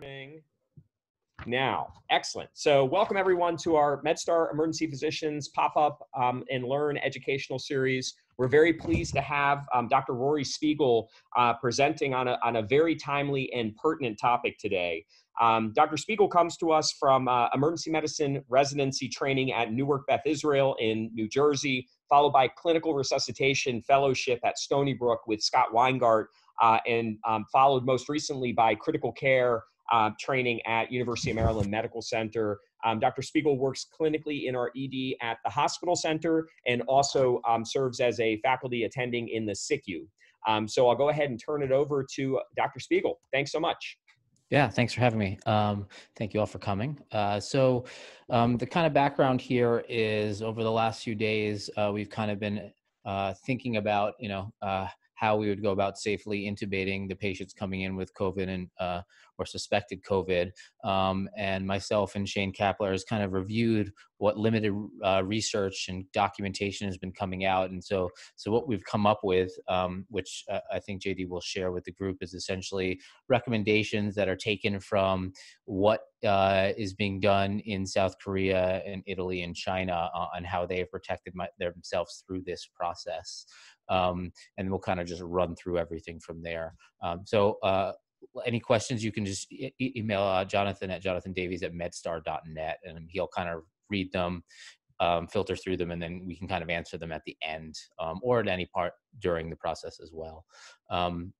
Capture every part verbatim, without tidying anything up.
Happening now. Excellent. So welcome everyone to our MedStar Emergency Physicians Pop-Up um, and Learn educational series. We're very pleased to have um, Doctor Rory Spiegel uh, presenting on a, on a very timely and pertinent topic today. Um, Doctor Spiegel comes to us from uh, emergency medicine residency training at Newark Beth Israel in New Jersey, followed by clinical resuscitation fellowship at Stony Brook with Scott Weingart, Uh, and um, followed most recently by critical care uh, training at University of Maryland Medical Center. Um, Doctor Spiegel works clinically in our E D at the hospital center and also um, serves as a faculty attending in the S I C U. Um, so I'll go ahead and turn it over to Doctor Spiegel. Thanks so much. Yeah, thanks for having me. Um, thank you all for coming. Uh, so um, the kind of background here is over the last few days, uh, we've kind of been uh, thinking about, you know, uh, how we would go about safely intubating the patients coming in with COVID and uh, or suspected COVID. Um, and myself and Shane Kapler has kind of reviewed what limited uh, research and documentation has been coming out. And so, so what we've come up with, um, which uh, I think J D will share with the group, is essentially recommendations that are taken from what uh, is being done in South Korea and Italy and China on how they have protected my, themselves through this process. Um, and we'll kind of just run through everything from there. Um, so uh, any questions, you can just e email uh, Jonathan at jonathan davies at medstar dot net, and he'll kind of read them, um, filter through them, and then we can kind of answer them at the end um, or at any part during the process as well. Um,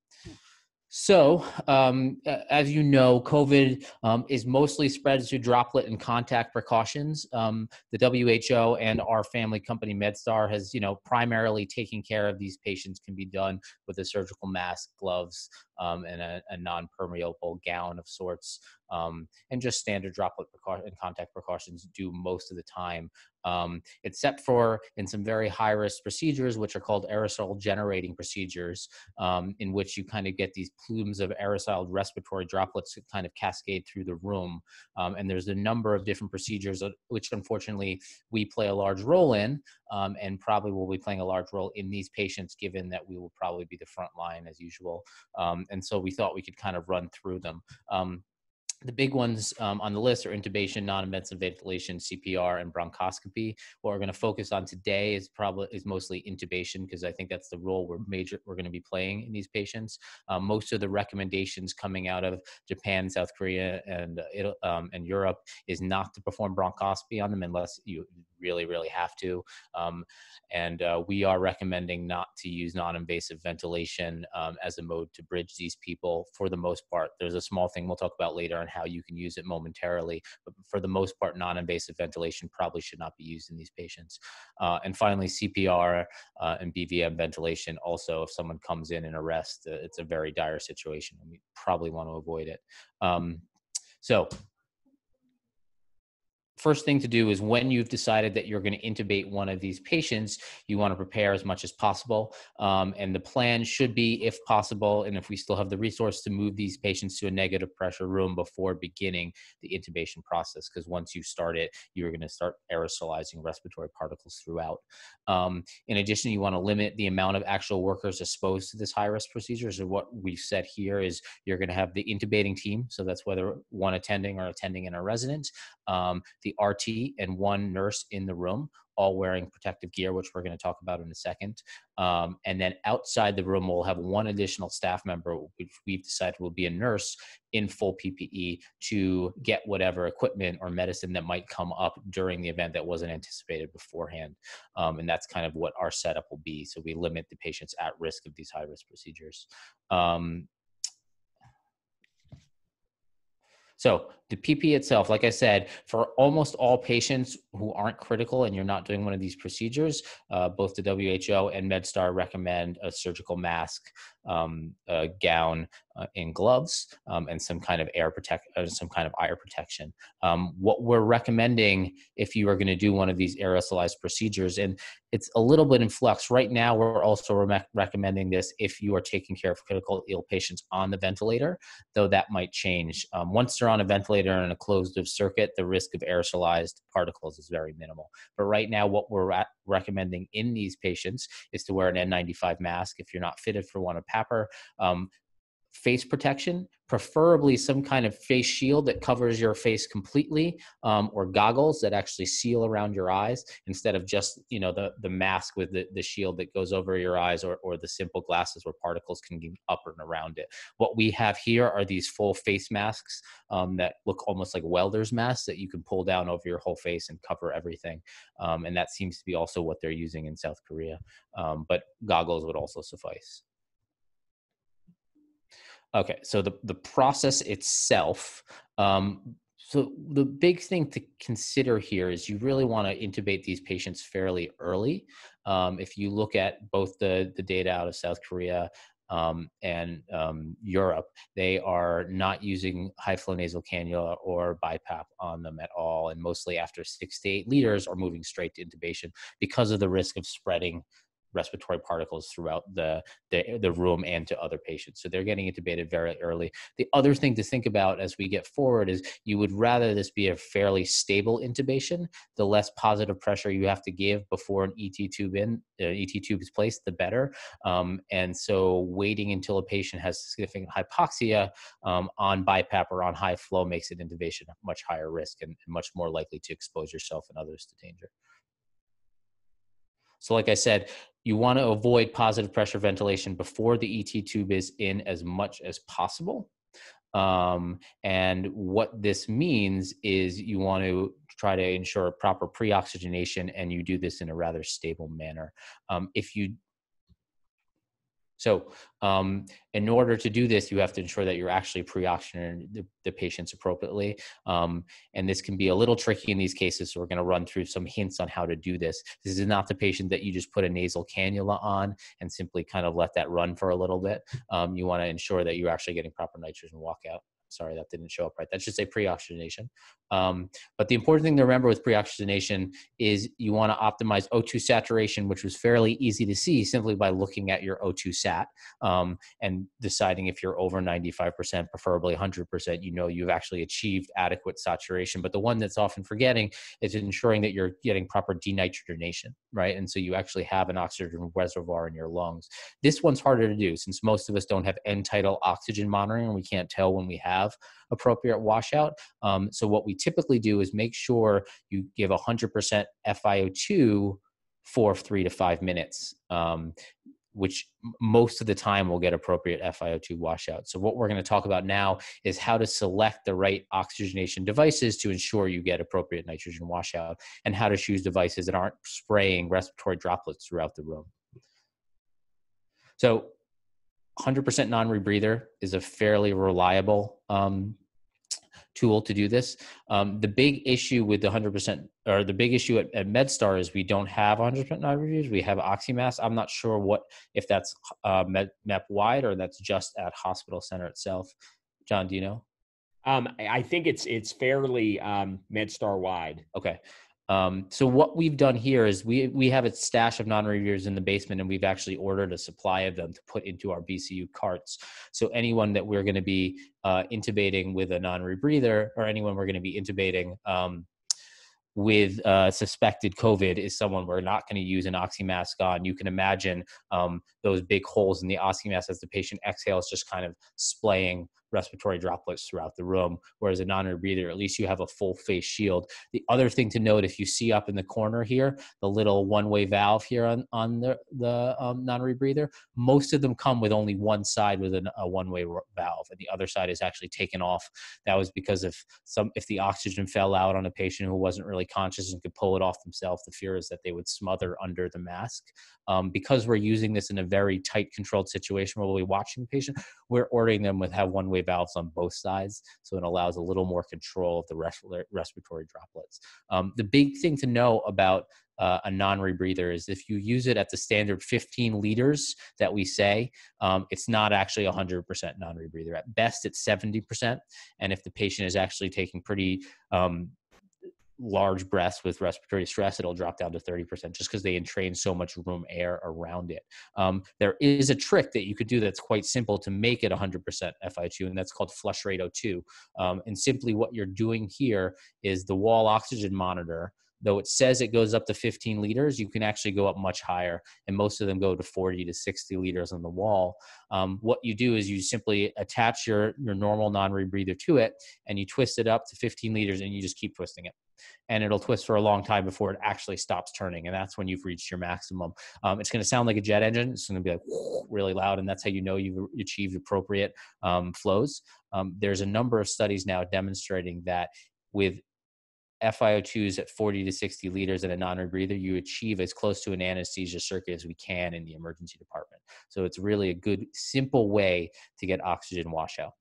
So, um, as you know, COVID um, is mostly spread through droplet and contact precautions. Um, the W H O and our family company, MedStar, has, you know, primarily taken care of these patients. Can be done with a surgical mask, gloves, um, and a, a non-permeable gown of sorts, um, and just standard droplet and contact precautions do most of the time. Um, except for in some very high-risk procedures, which are called aerosol-generating procedures, um, in which you kind of get these plumes of aerosol respiratory droplets that kind of cascade through the room. Um, and there's a number of different procedures, which unfortunately we play a large role in, um, and probably will be playing a large role in these patients, given that we will probably be the front line as usual. Um, and so we thought we could kind of run through them. Um, The big ones um, on the list are intubation, non-invasive ventilation, C P R, and bronchoscopy. What we're going to focus on today is probably is mostly intubation, because I think that's the role we're major we're going to be playing in these patients. Um, most of the recommendations coming out of Japan, South Korea, and uh, Italy, um, and Europe is not to perform bronchoscopy on them unless you really, really have to. Um, and uh, we are recommending not to use non-invasive ventilation um, as a mode to bridge these people for the most part. There's a small thing we'll talk about later on how you can use it momentarily, but for the most part, non-invasive ventilation probably should not be used in these patients. Uh, and finally, C P R uh, and B V M ventilation also, if someone comes in and arrests, uh, it's a very dire situation, and we probably want to avoid it. Um, so. First thing to do is when you've decided that you're going to intubate one of these patients, you want to prepare as much as possible. Um, and the plan should be, if possible, and if we still have the resource, to move these patients to a negative pressure room before beginning the intubation process, because once you start it, you're going to start aerosolizing respiratory particles throughout. Um, in addition, you want to limit the amount of actual workers exposed to this high-risk procedure. So what we've said here is you're going to have the intubating team, so that's whether one attending or attending and a resident, um, the The R T and one nurse in the room, all wearing protective gear, which we're going to talk about in a second. Um, and then outside the room, we'll have one additional staff member, which we've decided will be a nurse in full P P E, to get whatever equipment or medicine that might come up during the event that wasn't anticipated beforehand. Um, and that's kind of what our setup will be. So we limit the patients at risk of these high-risk procedures. Um, So the P P E itself, like I said, for almost all patients who aren't critical and you're not doing one of these procedures, uh, both the W H O and MedStar recommend a surgical mask, um, a gown, uh, and gloves, um, and some kind of air protect, uh, some kind of air protection. Um, what we're recommending if you are going to do one of these aerosolized procedures, and it's a little bit in flux right now. We're also re recommending this if you are taking care of critical ill patients on the ventilator, though that might change. Um, once they're on a ventilator and a closed-loop circuit, the risk of aerosolized particles is very minimal. But right now, what we're recommending in these patients is to wear an N ninety-five mask if you're not fitted for one, or PAPR. Um, face protection, preferably some kind of face shield that covers your face completely, um, or goggles that actually seal around your eyes instead of just, you know, the, the mask with the, the shield that goes over your eyes, or, or the simple glasses where particles can get up and around it. What we have here are these full face masks um, that look almost like welder's masks that you can pull down over your whole face and cover everything. Um, and that seems to be also what they're using in South Korea. Um, but goggles would also suffice. Okay, so the, the process itself, um, so the big thing to consider here is you really want to intubate these patients fairly early. Um, if you look at both the, the data out of South Korea um, and um, Europe, they are not using high flow nasal cannula or BiPAP on them at all, and mostly after six to eight liters are moving straight to intubation because of the risk of spreading respiratory particles throughout the, the, the room and to other patients. So they're getting intubated very early. The other thing to think about as we get forward is you would rather this be a fairly stable intubation. The less positive pressure you have to give before an E T tube in, uh, E T tube is placed, the better. Um, and so waiting until a patient has significant hypoxia um, on BiPAP or on high flow makes an intubation much higher risk and, and much more likely to expose yourself and others to danger. So like I said, you want to avoid positive pressure ventilation before the E T tube is in as much as possible. Um, and what this means is you want to try to ensure proper pre-oxygenation, and you do this in a rather stable manner. Um, if you So um, in order to do this, you have to ensure that you're actually pre-oxygenating the, the patients appropriately. Um, and this can be a little tricky in these cases, so we're gonna run through some hints on how to do this. This is not the patient that you just put a nasal cannula on and simply kind of let that run for a little bit. Um, you wanna ensure that you're actually getting proper nitrogen walkout. Sorry, that didn't show up right. That should say pre-oxygenation. Um, but the important thing to remember with pre-oxygenation is you want to optimize O two saturation, which was fairly easy to see simply by looking at your O two sat um, and deciding if you're over ninety-five percent, preferably one hundred percent, you know you've actually achieved adequate saturation. But the one that's often forgetting is ensuring that you're getting proper denitrogenation, right? And so you actually have an oxygen reservoir in your lungs. This one's harder to do since most of us don't have end-tidal oxygen monitoring, and we can't tell when we have Have appropriate washout. Um, so what we typically do is make sure you give one hundred percent F i O two for three to five minutes, um, which most of the time will get appropriate F i O two washout. So what we're going to talk about now is how to select the right oxygenation devices to ensure you get appropriate nitrogen washout, and how to choose devices that aren't spraying respiratory droplets throughout the room. So one hundred percent non-rebreather is a fairly reliable um, tool to do this. Um, the big issue with the one hundred percent, or the big issue at, at MedStar, is we don't have one hundred percent non-rebreathers. We have Oxymask. I'm not sure what if that's uh, med, map-wide or that's just at hospital center itself. John, do you know? Um, I think it's it's fairly um, MedStar-wide. Okay. Um, so what we've done here is we, we have a stash of non-rebreathers in the basement, and we've actually ordered a supply of them to put into our B C U carts. So anyone that we're going to be uh, intubating with a non-rebreather, or anyone we're going to be intubating um, with uh, suspected COVID, is someone we're not going to use an oxymask on. You can imagine um, those big holes in the oxymask as the patient exhales, just kind of splaying respiratory droplets throughout the room, whereas a non-rebreather, at least you have a full face shield. The other thing to note, if you see up in the corner here, the little one-way valve here on, on the, the um, non-rebreather, most of them come with only one side with an, a one-way valve, and the other side is actually taken off. That was because if, some, if the oxygen fell out on a patient who wasn't really conscious and could pull it off themselves, the fear is that they would smother under the mask. Um, because we're using this in a very tight, controlled situation where we'll be watching the patient, we're ordering them with have one-way valves on both sides, so it allows a little more control of the res respiratory droplets. Um, the big thing to know about uh, a non-rebreather is if you use it at the standard fifteen liters that we say, um, it's not actually one hundred percent non-rebreather. At best, it's seventy percent, and if the patient is actually taking pretty um, large breaths with respiratory stress, it'll drop down to thirty percent just because they entrain so much room air around it. Um, there is a trick that you could do that's quite simple to make it one hundred percent F i O two, and that's called flush rate O two. Um, and simply what you're doing here is the wall oxygen monitor though it says it goes up to fifteen liters, you can actually go up much higher. And most of them go to forty to sixty liters on the wall. Um, what you do is you simply attach your, your normal non-rebreather to it, and you twist it up to fifteen liters, and you just keep twisting it. And it'll twist for a long time before it actually stops turning. And that's when you've reached your maximum. Um, it's going to sound like a jet engine. It's going to be like really loud. And that's how you know you've achieved appropriate um, flows. Um, there's a number of studies now demonstrating that with F i O twos at forty to sixty liters in a non-rebreather, you achieve as close to an anesthesia circuit as we can in the emergency department. So it's really a good, simple way to get oxygen washout.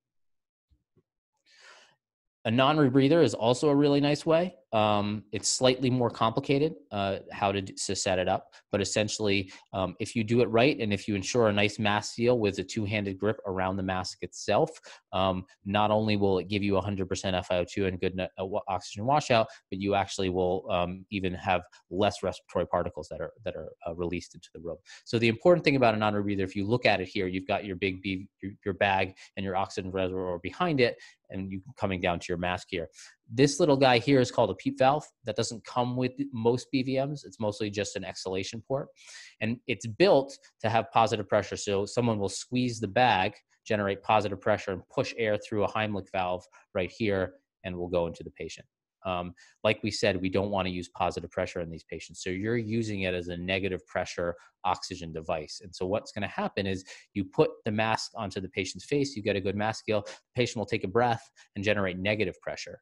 A non-rebreather is also a really nice way. Um, it's slightly more complicated uh, how to, to set it up, but essentially um, if you do it right and if you ensure a nice mask seal with a two-handed grip around the mask itself, um, not only will it give you one hundred percent F i O two and good uh, oxygen washout, but you actually will um, even have less respiratory particles that are, that are uh, released into the room. So the important thing about a non-rebreather, if you look at it here, you've got your big B, your bag and your oxygen reservoir behind it, and you coming down to your mask here. This little guy here is called a PEEP valve. That doesn't come with most B V Ms. It's mostly just an exhalation port. And it's built to have positive pressure. So someone will squeeze the bag, generate positive pressure, and push air through a Heimlich valve right here, and will go into the patient. Um, like we said, we don't want to use positive pressure in these patients. So you're using it as a negative pressure oxygen device. And so what's going to happen is you put the mask onto the patient's face, you get a good mask seal, the patient will take a breath and generate negative pressure.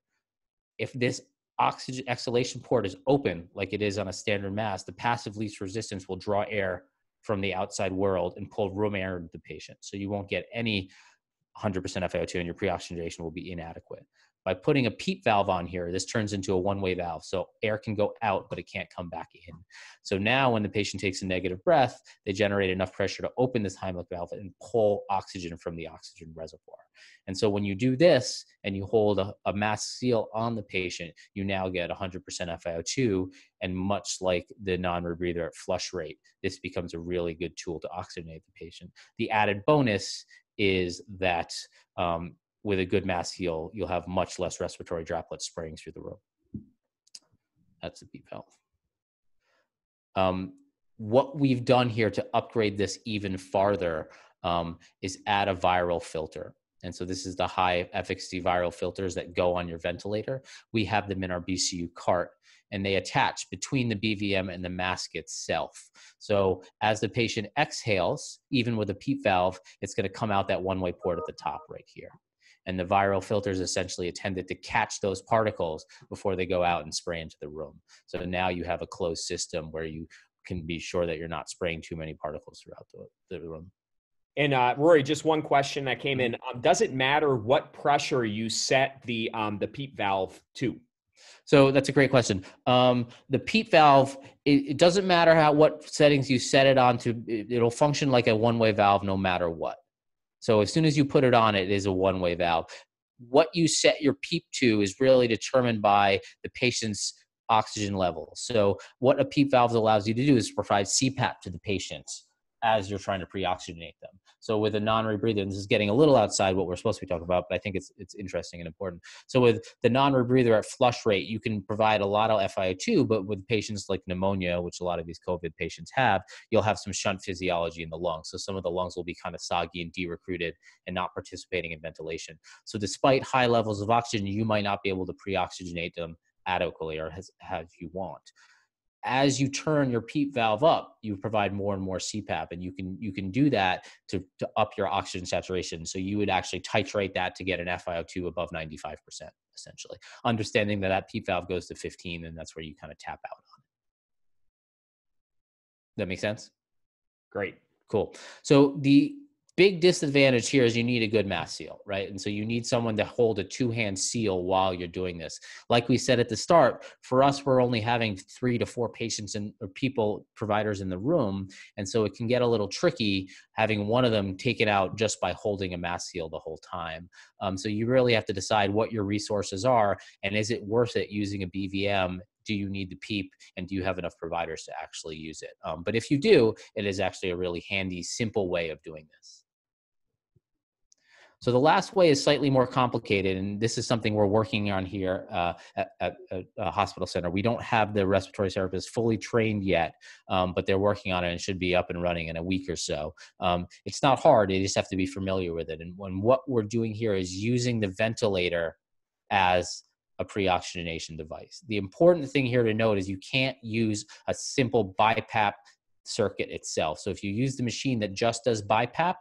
If this oxygen exhalation port is open, like it is on a standard mask, the passive least resistance will draw air from the outside world and pull room air into the patient. So you won't get any one hundred percent F i O two, and your pre-oxygenation will be inadequate. By putting a PEEP valve on here, this turns into a one-way valve. So air can go out, but it can't come back in. So now when the patient takes a negative breath, they generate enough pressure to open this Heimlich valve and pull oxygen from the oxygen reservoir. And so when you do this and you hold a, a mask seal on the patient, you now get one hundred percent F i O two. And much like the non-rebreather at flush rate, this becomes a really good tool to oxygenate the patient. The added bonus is that um, with a good mask seal, you'll have much less respiratory droplets spraying through the room. That's a PEEP valve. Um, what we've done here to upgrade this even farther um, is add a viral filter. And so this is the high efficacy viral filters that go on your ventilator. We have them in our B C U cart, and they attach between the B V M and the mask itself. So as the patient exhales, even with a PEEP valve, it's going to come out that one-way port at the top right here. And the viral filters essentially intended to catch those particles before they go out and spray into the room. So now you have a closed system where you can be sure that you're not spraying too many particles throughout the, the room. And uh, Rory, just one question that came in. Um, does it matter what pressure you set the, um, the PEEP valve to? So that's a great question. Um, the PEEP valve, it, it doesn't matter how what settings you set it on to, it, it'll function like a one-way valve no matter what. So as soon as you put it on, it is a one-way valve. What you set your PEEP to is really determined by the patient's oxygen level. So what a PEEP valve allows you to do is provide C PAP to the patient as you're trying to pre-oxygenate them. So with a non-rebreather, and this is getting a little outside what we're supposed to be talking about, but I think it's, it's interesting and important. So with the non-rebreather at flush rate, you can provide a lot of F i O two, but with patients like pneumonia, which a lot of these COVID patients have, you'll have some shunt physiology in the lungs. So some of the lungs will be kind of soggy and de-recruited and not participating in ventilation. So despite high levels of oxygen, you might not be able to pre-oxygenate them adequately or as, as you want. As you turn your PEEP valve up, you provide more and more C PAP, and you can you can do that to, to up your oxygen saturation. So you would actually titrate that to get an F i O two above ninety-five percent, essentially, understanding that that PEEP valve goes to fifteen, and that's where you kind of tap out on it. That make sense? Great. Cool. So the big disadvantage here is you need a good mask seal, right? And so you need someone to hold a two-hand seal while you're doing this. Like we said at the start, for us, we're only having three to four patients and or people, providers in the room. And so it can get a little tricky having one of them taken out just by holding a mask seal the whole time. Um, so you really have to decide what your resources are, and is it worth it using a B V M? Do you need the PEEP, and do you have enough providers to actually use it? Um, but if you do, it is actually a really handy, simple way of doing this. So the last way is slightly more complicated, and this is something we're working on here uh, at, at a hospital center. We don't have the respiratory therapists fully trained yet, um, but they're working on it and should be up and running in a week or so. Um, it's not hard, they just have to be familiar with it. And when, what we're doing here is using the ventilator as a pre-oxygenation device. The important thing here to note is you can't use a simple BiPAP circuit itself. So if you use the machine that just does BiPAP,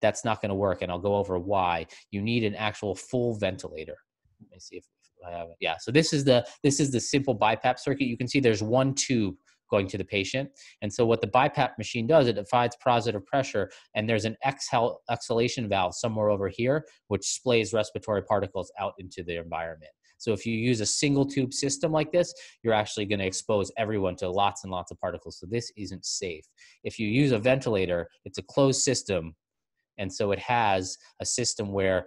that's not going to work, and I'll go over why. You need an actual full ventilator. Let me see if I have it. Yeah, so this is the this is the simple BiPAP circuit. You can see there's one tube going to the patient, and so what the BiPAP machine does, it applies positive pressure, and there's an exhal exhalation valve somewhere over here, which splays respiratory particles out into the environment. So if you use a single tube system like this, you're actually going to expose everyone to lots and lots of particles, so this isn't safe. If you use a ventilator, it's a closed system, and so it has a system where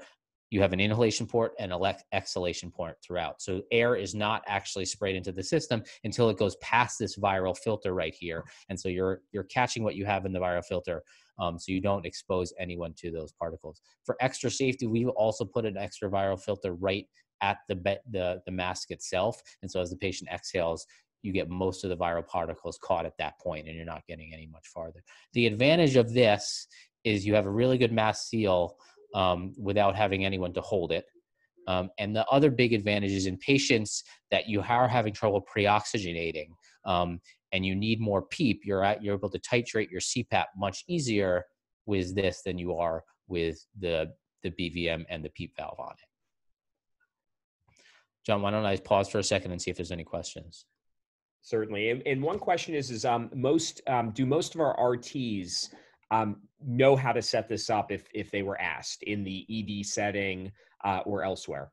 you have an inhalation port and an exhalation port throughout. So air is not actually sprayed into the system until it goes past this viral filter right here. And so you're, you're catching what you have in the viral filter, um, so you don't expose anyone to those particles. For extra safety, we've also put an extra viral filter right at the, the, the mask itself. And so as the patient exhales, you get most of the viral particles caught at that point, and you're not getting any much farther. The advantage of this is you have a really good mask seal um, without having anyone to hold it. Um, and the other big advantage is in patients that you are having trouble pre-oxygenating um, and you need more PEEP, you're, at, you're able to titrate your C PAP much easier with this than you are with the, the B V M and the PEEP valve on it. John, why don't I pause for a second and see if there's any questions? Certainly. And, and one question is, is um, most, um, do most of our R Ts Um, know how to set this up if, if they were asked in the E D setting uh, or elsewhere?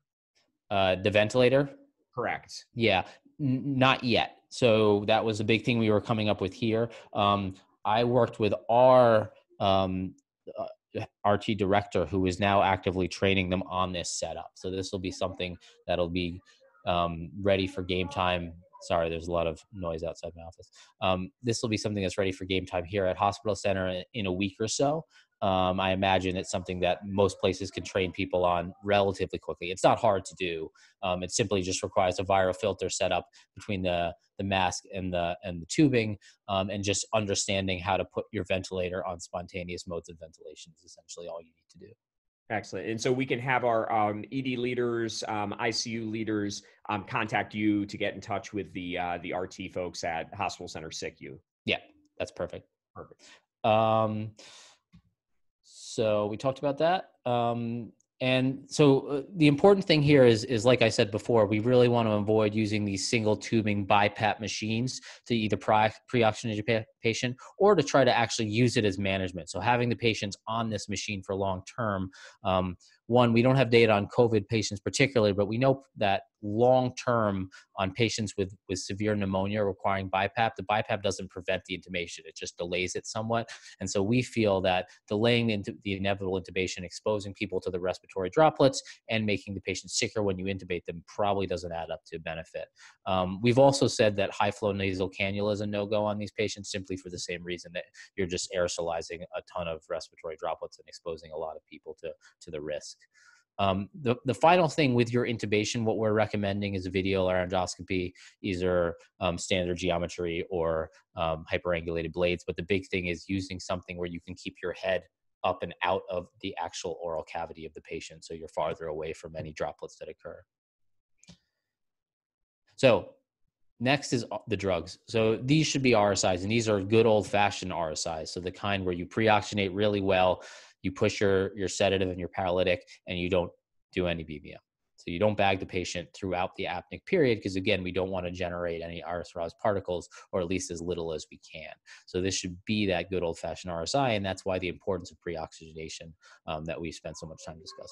Uh, the ventilator? Correct. Yeah, N not yet. So that was a big thing we were coming up with here. Um, I worked with our um, uh, R T director, who is now actively training them on this setup. So this will be something that'll be um, ready for game time. Sorry, there's a lot of noise outside my office. Um, this will be something that's ready for game time here at Hospital Center in, in a week or so. Um, I imagine it's something that most places can train people on relatively quickly. It's not hard to do. Um, it simply just requires a viral filter setup between the, the mask and the, and the tubing, um, and just understanding how to put your ventilator on spontaneous modes of ventilation is essentially all you need to do. Excellent. And so we can have our um, E D leaders, um, I C U leaders um, contact you to get in touch with the uh, the R T folks at Hospital Center SICU. Yeah, that's perfect. Perfect. Um, so we talked about that. Um, and so uh, the important thing here is, is, like I said before, we really want to avoid using these single tubing BiPAP machines to either pre-oxygenate a patient or to try to actually use it as management. So having the patients on this machine for long term, um, one, we don't have data on COVID patients particularly, but we know that long term on patients with, with severe pneumonia requiring BiPAP, the BiPAP doesn't prevent the intubation, it just delays it somewhat. And so we feel that delaying the, the inevitable intubation, exposing people to the respiratory droplets and making the patient sicker when you intubate them probably doesn't add up to benefit. Um, we've also said that high flow nasal cannula is a no-go on these patients simply for the same reason that you're just aerosolizing a ton of respiratory droplets and exposing a lot of people to, to the risk. Um, the, the final thing with your intubation, what we're recommending is a video laryngoscopy, either um, standard geometry or um, hyperangulated blades. But the big thing is using something where you can keep your head up and out of the actual oral cavity of the patient, so you're farther away from any droplets that occur. So next is the drugs. So these should be R S Is, and these are good old-fashioned R S Is, so the kind where you pre-oxygenate really well, you push your, your sedative and your paralytic, and you don't do any B V M. So you don't bag the patient throughout the apneic period because, again, we don't want to generate any aerosolized particles, or at least as little as we can. So this should be that good old-fashioned R S I, and that's why the importance of pre-oxygenation um, that we spent so much time discussing.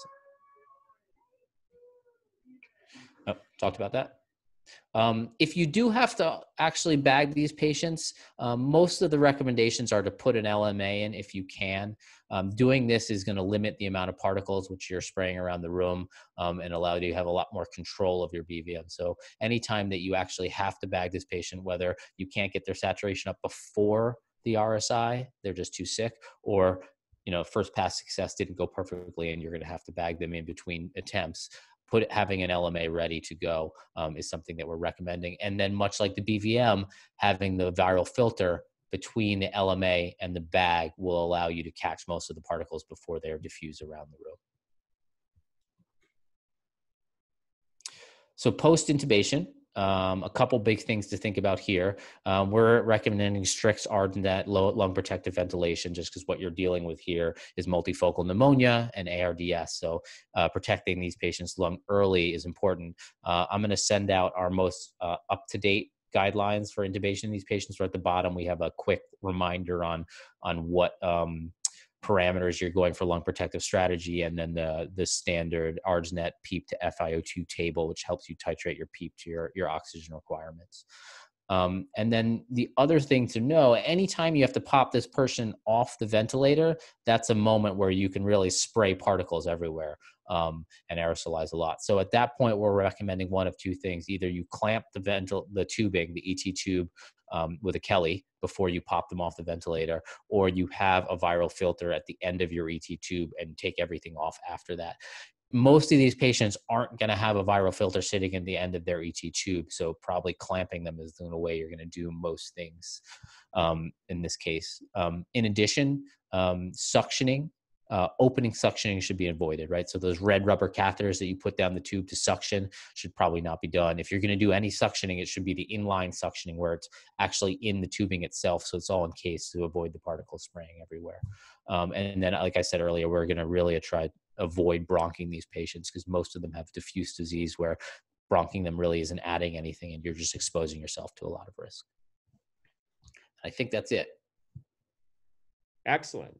Oh, talked about that. Um, if you do have to actually bag these patients, um, most of the recommendations are to put an L M A in if you can. Um, doing this is going to limit the amount of particles which you're spraying around the room um, and allow you to have a lot more control of your B V M. So anytime that you actually have to bag this patient, whether you can't get their saturation up before the R S I, they're just too sick, or you know, first pass success didn't go perfectly and you're going to have to bag them in between attempts, put having an L M A ready to go um, is something that we're recommending. And then much like the B V M, having the viral filter between the L M A and the bag will allow you to catch most of the particles before they're diffused around the room. So post-intubation, um, a couple big things to think about here. Um, we're recommending strict ARDSNet lung protective ventilation just because what you're dealing with here is multifocal pneumonia and A R D S. So uh, protecting these patients' lung early is important. Uh, I'm gonna send out our most uh, up-to-date guidelines for intubation of these patients. Right at the bottom, we have a quick reminder on, on what um, parameters you're going for lung protective strategy, and then the, the standard ARDSNet PEEP to F i O two table, which helps you titrate your PEEP to your, your oxygen requirements. Um, and then the other thing to know, anytime you have to pop this person off the ventilator, that's a moment where you can really spray particles everywhere um, and aerosolize a lot. So at that point, we're recommending one of two things. Either you clamp the, ventil the tubing, the E T tube, um, with a Kelly before you pop them off the ventilator, or you have a viral filter at the end of your E T tube and take everything off after that. Most of these patients aren't going to have a viral filter sitting in the end of their E T tube, so probably clamping them is the way you're going to do most things um, in this case. Um, in addition, um, suctioning, uh, opening suctioning should be avoided, right? So those red rubber catheters that you put down the tube to suction should probably not be done. If you're going to do any suctioning, it should be the inline suctioning where it's actually in the tubing itself, so it's all encased to avoid the particles spraying everywhere. Um, and then, like I said earlier, we're going to really try avoid bronching these patients because most of them have diffuse disease where bronching them really isn't adding anything and you're just exposing yourself to a lot of risk. I think that's it. Excellent.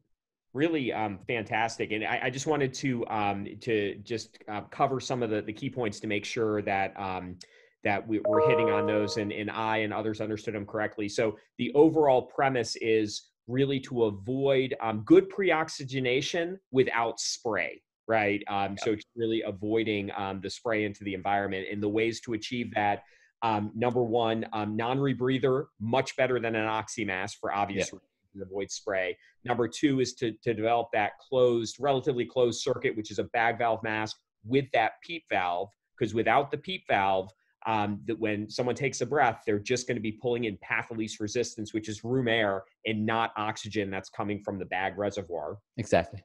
Really um, fantastic. And I, I just wanted to, um, to just uh, cover some of the, the key points to make sure that um, that we were hitting on those and, and I and others understood them correctly. So the overall premise is really to avoid um, good pre-oxygenation without spray, right? Um, yep. So it's really avoiding um, the spray into the environment. And the ways to achieve that, um, number one, um, non-rebreather, much better than an Oxymask for obvious yep. reasons, avoid spray. Number two is to, to develop that closed, relatively closed circuit, which is a bag valve mask with that PEEP valve, because without the PEEP valve, Um, that when someone takes a breath, they're just going to be pulling in path of least resistance, which is room air and not oxygen that's coming from the bag reservoir. Exactly.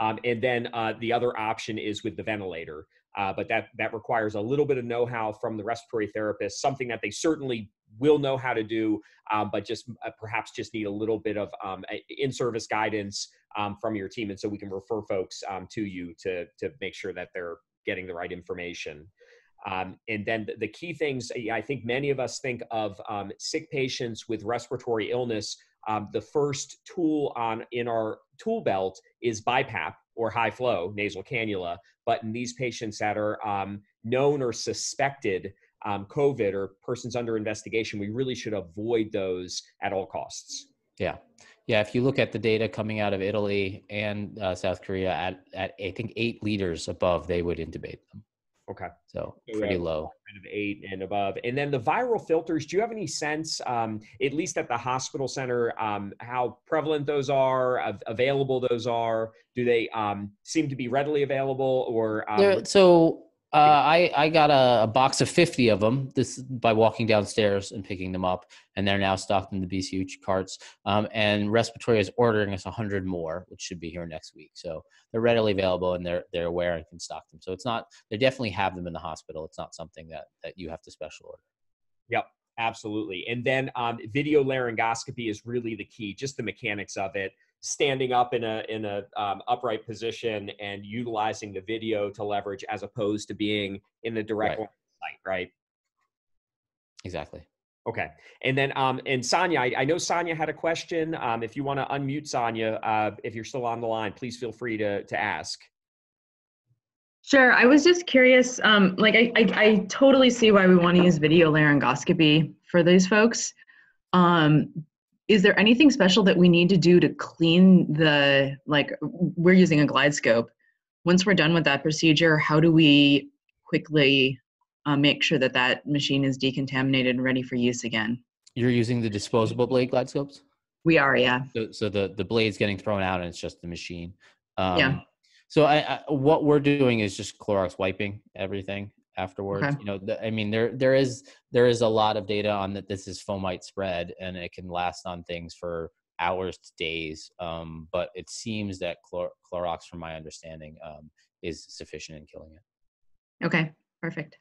Um, and then uh, the other option is with the ventilator, uh, but that, that requires a little bit of know-how from the respiratory therapist, something that they certainly will know how to do, um, but just uh, perhaps just need a little bit of um, in-service guidance um, from your team. And so we can refer folks um, to you to, to make sure that they're getting the right information. Um, and then the key things, I think many of us think of um, sick patients with respiratory illness. Um, the first tool on in our tool belt is BiPAP or high flow nasal cannula. But in these patients that are um, known or suspected um, COVID or persons under investigation, we really should avoid those at all costs. Yeah. Yeah, if you look at the data coming out of Italy and uh, South Korea, at, at I think eight liters above, they would intubate them. Okay. So pretty low. Kind of eight and above. And then the viral filters, do you have any sense, um, at least at the hospital center, um, how prevalent those are, av available those are? Do they um, seem to be readily available or? Um, there, so uh, I, I got a, a box of fifty of them this, by walking downstairs and picking them up, and they're now stocked in the B C U carts. Um, and respiratory is ordering us a hundred more, which should be here next week. So they're readily available and they're, they're aware and can stock them. So it's not, they definitely have them in the hospital. It's not something that, that you have to special order. Yep, absolutely. And then um, video laryngoscopy is really the key, just the mechanics of it. Standing up in a in a um, upright position and utilizing the video to leverage as opposed to being in the direct right. light, right? Exactly. Okay. And then, um, and Sonia, I, I know Sonia had a question. Um, if you want to unmute Sonia, uh, if you're still on the line, please feel free to, to ask. Sure. I was just curious, um, like I, I, I totally see why we want to use video laryngoscopy for these folks. Um, Is there anything special that we need to do to clean the, like we're using a Glidescope. Once we're done with that procedure, how do we quickly uh, make sure that that machine is decontaminated and ready for use again? You're using the disposable blade Glidescopes? We are, yeah. So, so the, the blade's getting thrown out and it's just the machine. Um, yeah. So I, I, what we're doing is just Clorox wiping everything afterwards. Okay. You know, the, I mean, there there is there is a lot of data on that this is fomite spread, and it can last on things for hours to days. Um, but it seems that Clor- Clorox, from my understanding, um, is sufficient in killing it. Okay, perfect.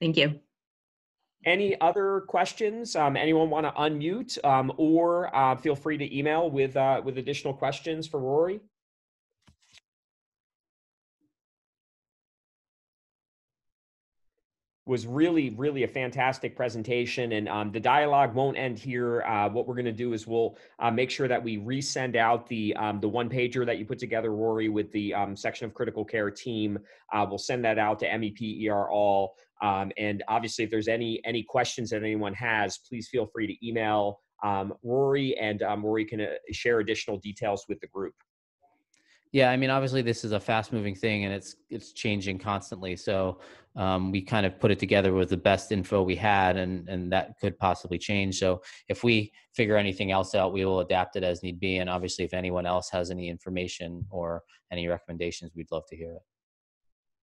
Thank you. Any other questions? Um, anyone want to unmute, um, or uh, feel free to email with uh, with additional questions for Rory? Was really, really a fantastic presentation. And um, the dialogue won't end here. Uh, what we're gonna do is we'll uh, make sure that we resend out the um, the one pager that you put together, Rory, with the um, section of critical care team. Uh, we'll send that out to M E P, E R, all. Um, and obviously if there's any, any questions that anyone has, please feel free to email um, Rory, and um, Rory can uh, share additional details with the group. Yeah, I mean, obviously this is a fast moving thing and it's it's changing constantly. So um, we kind of put it together with the best info we had, and, and that could possibly change. So if we figure anything else out, we will adapt it as need be. And obviously if anyone else has any information or any recommendations, we'd love to hear it.